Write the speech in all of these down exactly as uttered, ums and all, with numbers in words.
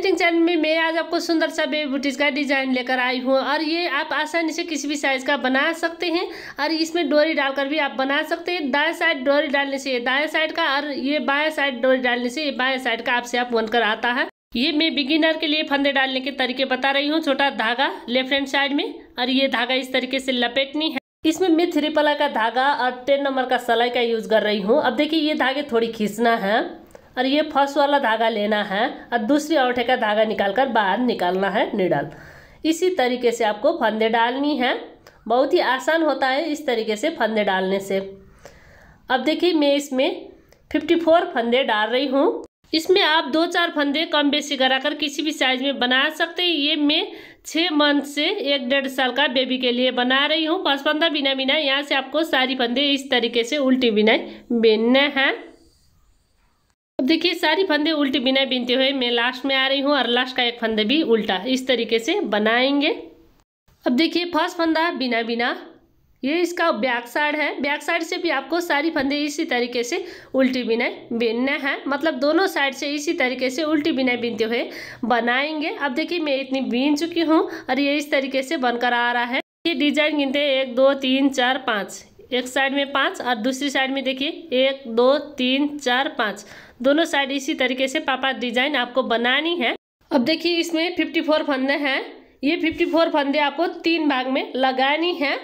Painting channel में मैं आज आपको सुंदर सा बेबी बूटीज का डिजाइन लेकर आई हूँ और ये आप आसानी से किसी भी साइज का बना सकते हैं और इसमें डोरी डालकर भी आप बना सकते हैं। दाएं साइड डोरी डालने से ये दाएं साइड का और ये बाएं साइड डोरी डालने से ये बाएं साइड का आपसे आप बनकर आता है। ये मैं बिगिनर के लिए फंदे डालने के तरीके बता रही हूँ। छोटा धागा लेफ्ट हैंड साइड में और ये धागा इस तरीके से लपेटनी है। इसमें मैं थ्री पला का धागा और टेन नंबर का सलाई का यूज कर रही हूँ। अब देखिए ये धागे थोड़ी खींचना है और ये फर्स्ट वाला धागा लेना है और दूसरी औंठे का धागा निकालकर बाहर निकालना है निडल। इसी तरीके से आपको फंदे डालनी है। बहुत ही आसान होता है इस तरीके से फंदे डालने से। अब देखिए मैं इसमें चौवन फंदे डाल रही हूँ। इसमें आप दो चार फंदे कम बेसी कराकर किसी भी साइज में बना सकते हैं। ये मैं छः मंथ से एक डेढ़ साल का बेबी के लिए बना रही हूँ। पाँच फंदा बिना बिना यहाँ से आपको सारी फंदे इस तरीके से उल्टी बिनाई बिनना है। अब देखिए सारी फंदे उल्टी बिना बिनते हुए मैं लास्ट में आ रही हूँ और लास्ट का एक फंदे भी उल्टा इस तरीके से बनाएंगे। अब देखिए फर्स्ट फंदा बिना बिना, ये इसका बैक साइड है। बैक साइड से भी आपको सारी फंदे इसी तरीके से उल्टी बिना बिनना है, मतलब दोनों साइड से इसी तरीके से उल्टी बिना बिनते हुए बनाएंगे। अब देखिए मैं इतनी बिन चुकी हूँ और ये इस तरीके से बनकर आ रहा है। ये डिजाइन गिनते एक दो तीन चार पाँच, एक साइड में पाँच और दूसरी साइड में देखिए एक दो तीन चार पाँच, दोनों साइड इसी तरीके से पापा डिजाइन आपको बनानी है। अब देखिए इसमें चौवन फंदे हैं। ये चौवन फंदे आपको तीन भाग में लगानी है।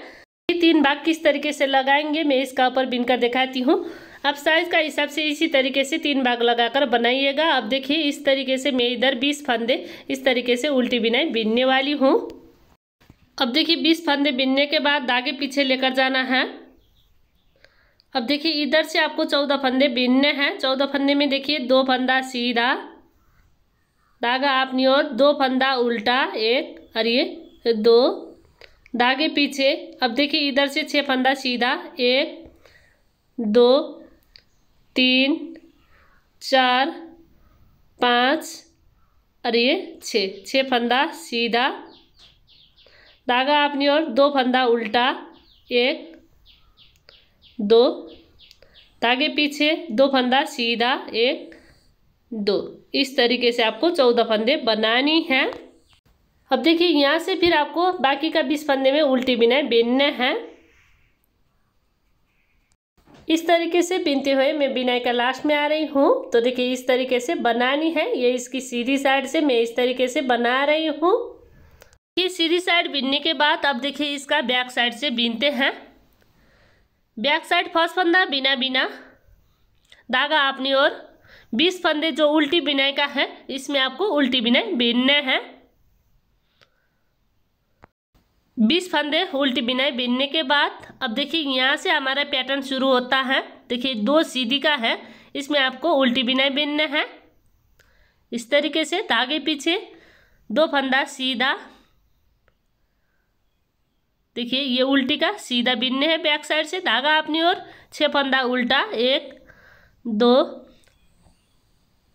ये तीन भाग किस तरीके से लगाएंगे मैं इसका ऊपर बिनकर दिखाती हूँ। आप साइज का हिसाब से इसी तरीके से तीन भाग लगाकर बनाइएगा। अब देखिए इस तरीके से मैं इधर बीस फंदे इस तरीके से उल्टी बिनाई बिनने वाली हूँ। अब देखिए बीस फंदे बिनने के बाद धागे पीछे लेकर जाना है। अब देखिए इधर से आपको चौदह फंदे बिनने हैं। चौदह फंदे में देखिए दो फंदा सीधा धागा अपनी ओर, दो फंदा उल्टा एक और ये दो धागे पीछे। अब देखिए इधर से छः फंदा सीधा एक दो तीन चार पाँच और ये छः, छः फंदा सीधा धागा अपनी ओर, दो फंदा उल्टा एक दो धागे पीछे, दो फंदा सीधा एक दो। इस तरीके से आपको चौदह फंदे बनानी हैं। अब देखिए यहाँ से फिर आपको बाकी का बीस फंदे में उल्टी बिनाई बिनना है। इस तरीके से बिनते हुए मैं बिनाई का लास्ट में आ रही हूँ। तो देखिए इस तरीके से बनानी है। ये इसकी सीधी साइड से मैं इस तरीके से बना रही हूँ। ये सीधी साइड बिनने के बाद अब देखिए इसका बैक साइड से बिनते हैं। बैक साइड फर्स्ट फंदा बिना बिना धागा अपनी ओर, बीस फंदे जो उल्टी बिनाई का है इसमें आपको उल्टी बिनाई बिनना है। बीस फंदे उल्टी बिनाई बिनने के बाद अब देखिए यहाँ से हमारा पैटर्न शुरू होता है। देखिए दो सीधी का है, इसमें आपको उल्टी बिनाई बिनना है। इस तरीके से धागे पीछे दो फंदा सीधा, देखिए ये उल्टी का सीधा बिनने है। बैक साइड से धागा अपनी ओर, छः फंदा उल्टा एक दो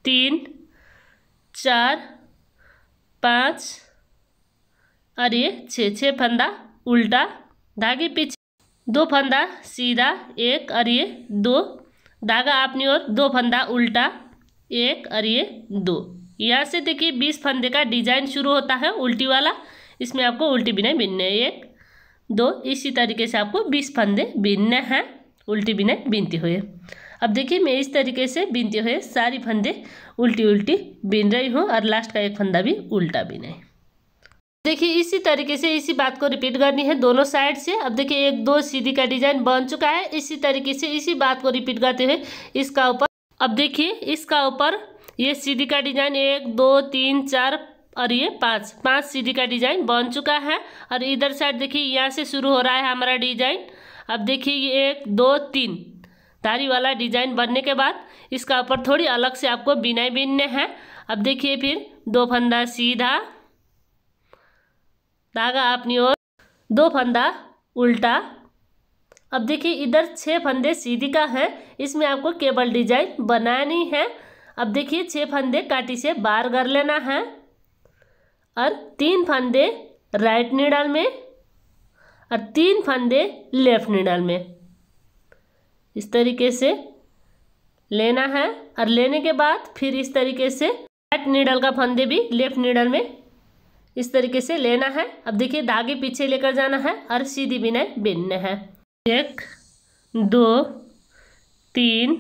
तीन चार पाँच और ये छः, छः फंदा उल्टा धागे पीछे, दो फंदा सीधा एक और ये दो धागा अपनी ओर, दो फंदा उल्टा एक और ये दो। यहाँ से देखिए बीस फंदे का डिजाइन शुरू होता है उल्टी वाला, इसमें आपको उल्टी बिना बिनने एक दो। इसी तरीके से आपको बीस फंदे बिनने हैं उल्टी बिनाई बिनते हुए। अब देखिए मैं इस तरीके से बिनते हुए सारी फंदे उल्टी उल्टी बिन रही हूँ और लास्ट का एक फंदा भी उल्टा बिनाई। देखिए इसी तरीके से इसी बात को रिपीट करनी है दोनों साइड से। अब देखिए एक दो सीधी का डिजाइन बन चुका है। इसी तरीके से इसी बात को रिपीट करते हुए इसका ऊपर, अब देखिए इसका ऊपर ये सीधी का डिजाइन एक दो तीन चार और ये पाँच, पाँच सीधी का डिजाइन बन चुका है। और इधर साइड देखिए यहाँ से शुरू हो रहा है हमारा डिजाइन। अब देखिए ये एक दो तीन धारी वाला डिजाइन बनने के बाद इसका ऊपर थोड़ी अलग से आपको बिनाई बिनने हैं। अब देखिए फिर दो फंदा सीधा धागा अपनी ओर, दो फंदा उल्टा। अब देखिए इधर छः फंदे सीधी का है, इसमें आपको केबल डिजाइन बनानी है। अब देखिए छः फंदे काटी से बाहर कर लेना है और तीन फंदे राइट निडल में और तीन फंदे लेफ्ट निडल में इस तरीके से लेना है। और लेने के बाद फिर इस तरीके से राइट नीडल का फंदे भी लेफ्ट नीडल में इस तरीके से लेना है। अब देखिए धागे पीछे लेकर जाना है और सीधी बिनाई बिनना है। एक दो तीन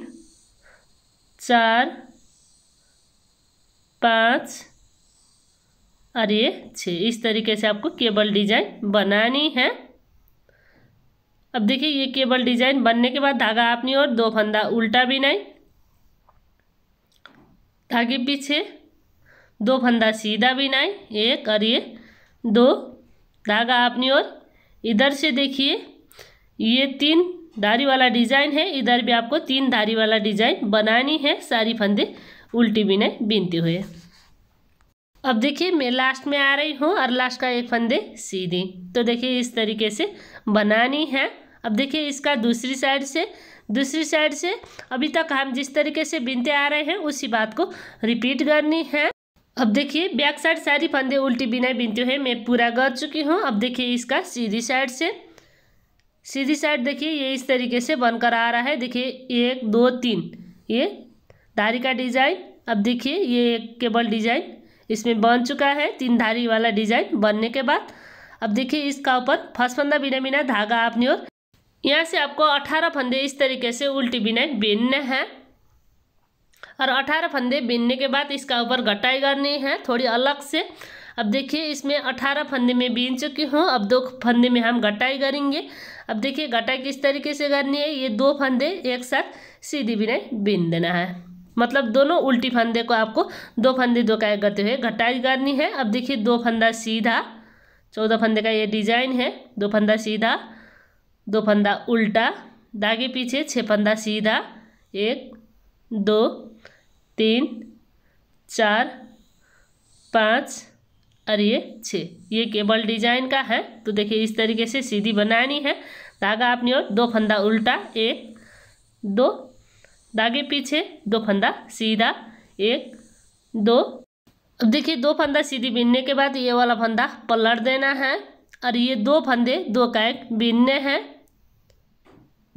चार पाँच और ये छः, इस तरीके से आपको केबल डिजाइन बनानी है। अब देखिए ये केबल डिजाइन बनने के बाद धागा अपनी ओर, दो फंदा उल्टा बिनाई, धागे पीछे दो फंदा सीधा बिनाई, एक और ये दो, धागा अपनी ओर। इधर से देखिए ये तीन धारी वाला डिजाइन है, इधर भी आपको तीन धारी वाला डिजाइन बनानी है, सारी फंदे उल्टी बिनाई बिनते हुए। अब देखिए मैं लास्ट में आ रही हूँ और लास्ट का एक फंदे सीधी, तो देखिए इस तरीके से बनानी है। अब देखिए इसका दूसरी साइड से दूसरी साइड से अभी तक हम जिस तरीके से बिनते आ रहे हैं उसी बात को रिपीट करनी है। अब देखिए बैक साइड सारी फंदे उल्टी बिनाई बिनते हुए मैं पूरा कर चुकी हूँ। अब देखिए इसका सीधी साइड से सीधी साइड देखिए ये इस तरीके से बनकर आ रहा है। देखिए एक दो तीन ये धारी का डिजाइन। अब देखिए ये एक केबल डिजाइन इसमें बन चुका है तीन धारी वाला डिजाइन बनने के बाद। अब देखिए इसका ऊपर फर्स्ट फंदा बिना बिना धागा अपनी ओर, यहाँ से आपको अठारह फंदे इस तरीके से उल्टी बिना बिनने हैं और अठारह फंदे बिनने के बाद इसका ऊपर गटाई करनी है थोड़ी अलग से। अब देखिए इसमें अठारह फंदे में बीन चुकी हूँ। अब दो फंदे में हम गटाई करेंगे। अब देखिए गटाई किस तरीके से करनी है, ये दो फंदे एक साथ सीधी बिनाई बीन देना है, मतलब दोनों उल्टी फंदे को आपको दो फंदे दो काय करते हुए गटाई करनी है। अब देखिए दो फंदा सीधा, चौदह फंदे का ये डिजाइन है, दो फंदा सीधा, दो फंदा उल्टा, धागे पीछे छः फंदा सीधा, एक दो तीन चार पाँच और ये छः, ये केबल डिजाइन का है। तो देखिए इस तरीके से सीधी बनानी है, धागा अपनी ओर, दो फंदा उल्टा, एक दो, धागे पीछे दो फंदा सीधा, एक दो। अब देखिए दो फंदा सीधी बिनने के बाद ये वाला फंदा पलट देना है और ये दो फंदे दो कायक बिनने हैं।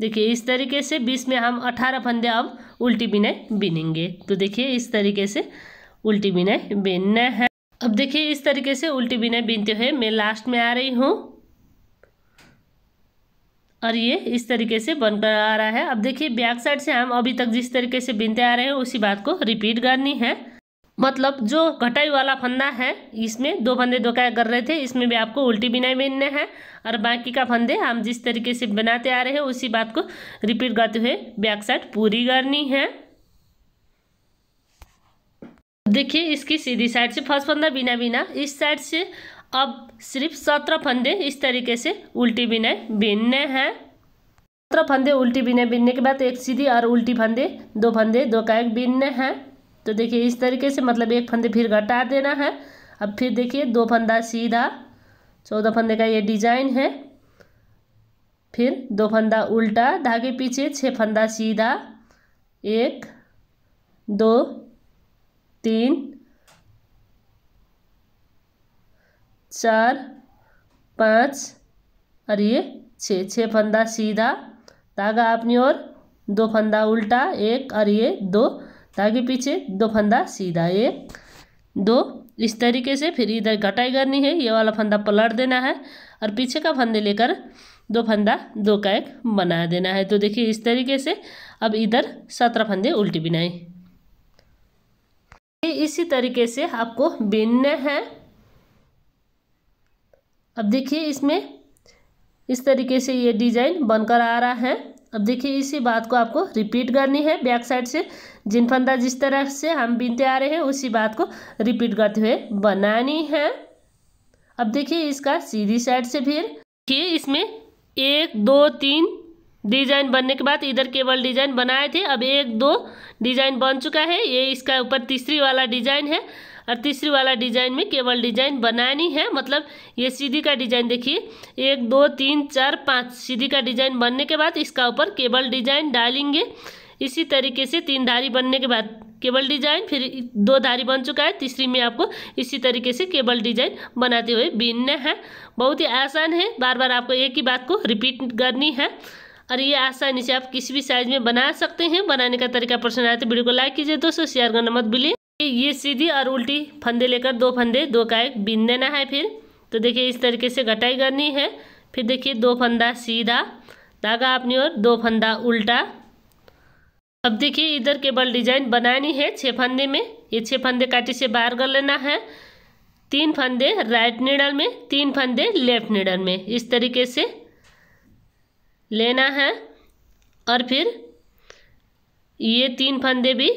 देखिए इस तरीके से बीच में हम अठारह फंदे अब उल्टी बिनाई बिनेंगे। तो देखिए इस तरीके से उल्टी बिनाई बिनना है। अब देखिए इस तरीके से उल्टी बिनाई बिनते हुए मैं लास्ट में आ रही हूँ और ये इस तरीके से बनकर आ रहा है। अब देखिए बैक साइड से हम अभी तक जिस तरीके से बिनते आ रहे हैं उसी बात को रिपीट करनी है, मतलब जो घटाई वाला फंदा है इसमें दो फंदे दो काय कर रहे थे, इसमें भी आपको उल्टी बिनाई बिनना है और बाकी का फंदे हम जिस तरीके से बनाते आ रहे हैं उसी बात को रिपीट करते हुए बैक साइड पूरी करनी है। देखिए इसकी सीधी साइड से फर्स्ट फंदा बिना बिना इस साइड से अब सिर्फ सत्रह फंदे इस तरीके से उल्टी बिनाई बिनने हैं। सत्रह फंदे उल्टी बिनाई बिनने के बाद एक सीधी और उल्टी फंदे दो फंदे दो कायक बिनने हैं। तो देखिए इस तरीके से, मतलब एक फंदे फिर घटा देना है। अब फिर देखिए दो फंदा सीधा, चौदह फंदे का ये डिजाइन है, फिर दो फंदा उल्टा, धागे पीछे छः फंदा सीधा, एक दो तीन चार पाँच और ये छः, छः फंदा सीधा, धागा अपनी ओर, दो फंदा उल्टा, एक और ये दो, धागे पीछे दो फंदा सीधा, एक दो, इस तरीके से। फिर इधर घटाई करनी है, ये वाला फंदा पलट देना है और पीछे का फंदे लेकर दो फंदा दो का एक बना देना है। तो देखिए इस तरीके से अब इधर सत्रह फंदे उल्टी बिनाई, इसी तरीके से आपको बिनना है। अब देखिए इसमें इस तरीके से ये डिजाइन बनकर आ रहा है। अब देखिए इसी बात को आपको रिपीट करनी है, बैक साइड से जिन फंदा जिस तरह से हम बिनते आ रहे हैं उसी बात को रिपीट करते हुए बनानी है। अब देखिए इसका सीधी साइड से फिर कि इसमें एक दो तीन डिजाइन बनने के बाद इधर केवल डिजाइन बनाए थे, अब एक दो डिजाइन बन चुका है, ये इसका ऊपर तीसरी वाला डिजाइन है और तीसरी वाला डिजाइन में केवल डिजाइन बनानी है, मतलब ये सीधी का डिजाइन देखिए एक दो तीन चार पाँच, सीधी का डिजाइन बनने के बाद इसका ऊपर केबल डिजाइन डालेंगे। इसी तरीके से तीन धारी बनने के बाद केबल डिजाइन, फिर दो धारी बन चुका है, तीसरी में आपको इसी तरीके से केबल डिजाइन बनाते हुए बीनना है। बहुत ही आसान है, बार बार आपको एक ही बात को रिपीट करनी है और ये आसानी से आप किसी भी साइज में बना सकते हैं। बनाने का तरीका पसंद आए तो वीडियो को लाइक कीजिए दोस्तों, शेयर करना मत भूलिए। ये सीधी और उल्टी फंदे लेकर दो फंदे दो का एक बीन देना है। फिर तो देखिए इस तरीके से कटाई करनी है। फिर देखिए दो फंदा सीधा, धागा अपनी ओर, दो फंदा उल्टा। अब देखिए इधर केवल डिजाइन बनानी है छः फंदे में। ये छः फंदे कांटे से बाहर कर लेना है। तीन फंदे राइट नीडल में, तीन फंदे लेफ्ट नीडल में, इस तरीके से लेना है। और फिर ये तीन फंदे भी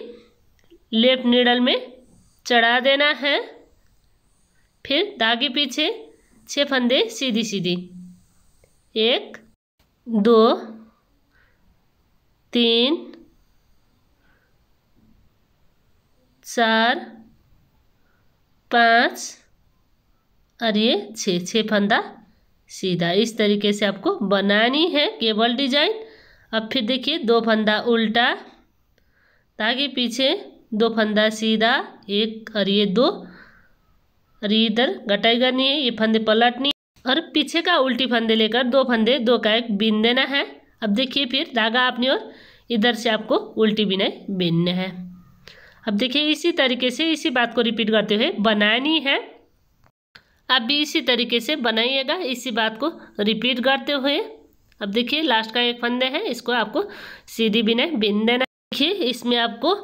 लेफ्ट नीडल में चढ़ा देना है। फिर धागे पीछे छः फंदे सीधी सीधी, एक दो तीन चार पाँच और ये छः, छः फंदा सीधा, इस तरीके से आपको बनानी है केबल डिजाइन। अब फिर देखिए दो फंदा उल्टा, ताकि पीछे दो फंदा सीधा, एक और ये दो, और ये इधर घटाई करनी है, ये फंदे पलटनी है। और पीछे का उल्टी फंदे लेकर दो फंदे दो का एक बीन देना है। अब देखिए फिर धागा अपनी ओर, इधर से आपको उल्टी बिनाई बीनना है। अब देखिए इसी तरीके से इसी बात को रिपीट करते हुए बनानी है। आप भी इसी तरीके से बनाइएगा, इसी बात को रिपीट करते हुए। अब देखिए लास्ट का एक फंदे है, इसको आपको सीधी बिनाई बीन देना। देखिए इसमें आपको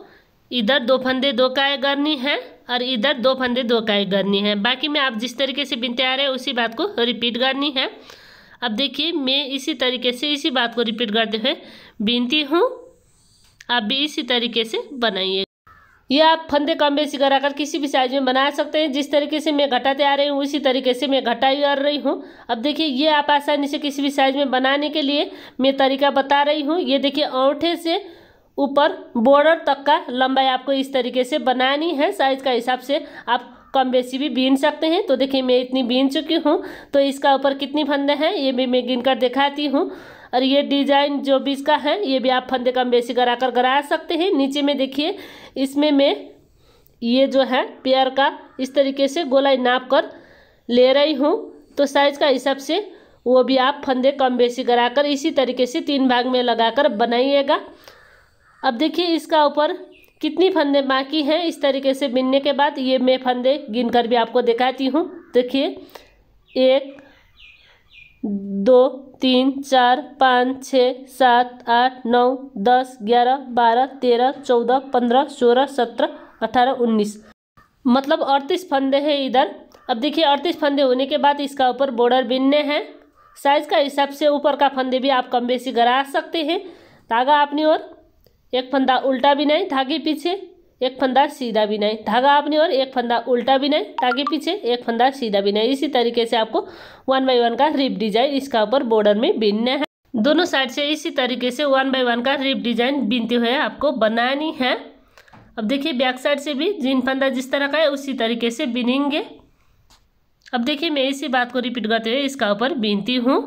इधर दो फंदे दो काए करनी है और इधर दो फंदे दो काए करनी है। बाकी में आप जिस तरीके से बिनते आ रहे हैं उसी बात को रिपीट करनी है। अब देखिए मैं इसी तरीके से इसी बात को रिपीट करते हुए बीनती हूँ। आप भी इसी तरीके से बनाइए। ये आप फंदे कम बेसी कराकर किसी भी साइज में बना सकते हैं। जिस तरीके से मैं घटाते आ रही हूँ उसी तरीके से मैं घटाई कर रही हूँ। अब देखिए ये आप आसानी से किसी भी साइज में बनाने के लिए मैं तरीका बता रही हूँ। ये देखिए औंठे से ऊपर बॉर्डर तक का लंबाई आपको इस तरीके से बनानी है। साइज का हिसाब से आप कम बेसी भी बीन सकते हैं। तो देखिए मैं इतनी बीन चुकी हूँ। तो इसका ऊपर कितनी फंदे हैं ये भी मैं गिन कर दिखाती हूँ। और ये डिजाइन जो भी इसका है ये भी आप फंदे कम बेसी करा कर करा सकते हैं। नीचे में देखिए इसमें मैं ये जो है पेयर का इस तरीके से गोलाई नाप कर ले रही हूँ। तो साइज का हिसाब से वो भी आप फंदे कम बेसी करा कर इसी तरीके से तीन भाग में लगा कर बनाइएगा। अब देखिए इसका ऊपर कितनी फंदे बाकी हैं इस तरीके से बिनने के बाद ये मैं फंदे गिनकर भी आपको दिखाती हूँ। देखिए एक दो तीन चार पाँच छः सात आठ नौ दस ग्यारह बारह तेरह चौदह पंद्रह सोलह सत्रह अठारह उन्नीस, मतलब अड़तीस फंदे हैं इधर। अब देखिए अड़तीस फंदे होने के बाद इसका ऊपर बॉर्डर बिनने हैं। साइज का हिसाब से ऊपर का फंदे भी आप कम बेसी गरा सकते हैं। धागा अपनी ओर, एक फंदा उल्टा बिनाई, धागे पीछे एक फंदा सीधा बिनाई, धागा अपनी ओर, एक फंदा उल्टा बिनाई, धागे पीछे एक फंदा सीधा बिनाई। इसी तरीके से आपको वन बाई वन का रिप डिजाइन इसका ऊपर बॉर्डर में बिनना है। दोनों साइड से इसी तरीके से वन बाई वन का रिप डिजाइन बिनते हुए आपको बनानी है। अब देखिए बैक साइड से भी जिन फंदा जिस तरह का है उसी तरीके से बिनेंगे। अब देखिए मैं इसी बात को रिपीट करते हुए इसका ऊपर बिनती हूँ।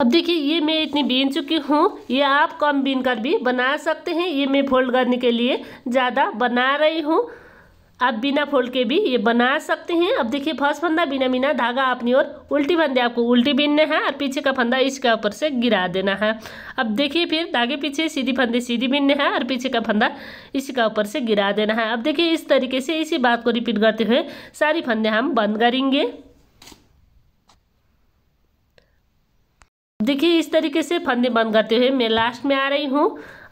अब देखिए ये मैं इतनी बीन चुकी हूँ। ये आप कम बीन कर भी बना सकते हैं। ये मैं फोल्ड करने के लिए ज़्यादा बना रही हूँ। आप बिना फोल्ड के भी ये बना सकते हैं। अब देखिए फर्स्ट फंदा बिना बिना धागा अपनी ओर, उल्टी फंदे आपको उल्टी बीनने हैं और पीछे का फंदा इसके ऊपर से गिरा देना है। अब देखिए फिर धागे पीछे सीधी फंदे सीधी बीनने हैं और पीछे का फंदा इसी का ऊपर से गिरा देना है। अब देखिए इस तरीके से इसी बात को रिपीट करते हुए सारी फंदे हम बंद करेंगे। देखिए इस तरीके से फंदे बंद करते हुए मैं लास्ट में आ रही हूँ।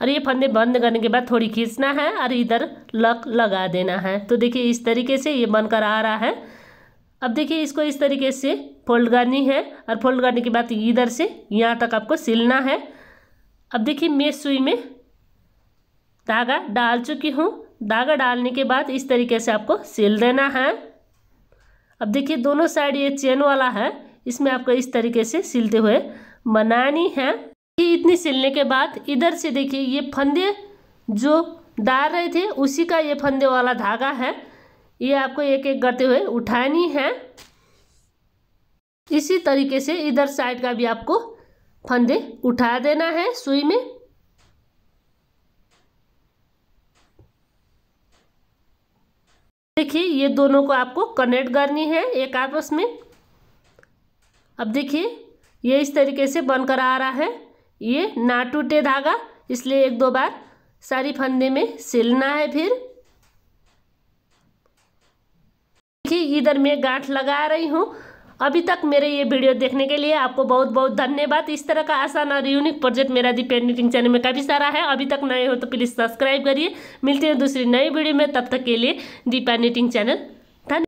और ये फंदे बंद करने के बाद थोड़ी खींचना है और इधर लक लगा देना है। तो देखिए इस तरीके से ये बनकर आ रहा है। अब देखिए इसको इस तरीके से फोल्ड करनी है और फोल्ड करने के बाद इधर से यहाँ तक आपको सिलना है। अब देखिए मैं सुई में धागा डाल चुकी हूँ। धागा डालने के बाद इस तरीके से आपको सिल देना है। अब देखिए दोनों साइड ये चेन वाला है, इसमें आपको इस तरीके से सिलते हुए बनानी है। ये इतनी सिलने के बाद इधर से देखिए ये फंदे जो डाल रहे थे उसी का ये फंदे वाला धागा है, ये आपको एक एक करते हुए उठानी है। इसी तरीके से इधर साइड का भी आपको फंदे उठा देना है सुई में। देखिए ये दोनों को आपको कनेक्ट करनी है एक आपस में। अब देखिए ये इस तरीके से बनकर आ रहा है। ये ना टूटे धागा, इसलिए एक दो बार सारी फंदे में सिलना है। फिर देखिए इधर मैं गांठ लगा रही हूँ। अभी तक मेरे ये वीडियो देखने के लिए आपको बहुत बहुत धन्यवाद। इस तरह का आसान और यूनिक प्रोजेक्ट मेरा दीपा निटिंग चैनल में काफ़ी सारा है। अभी तक नए हो तो प्लीज़ सब्सक्राइब करिए। मिलते हैं दूसरी नई वीडियो में, तब तक के लिए दीपा निटिंग चैनल।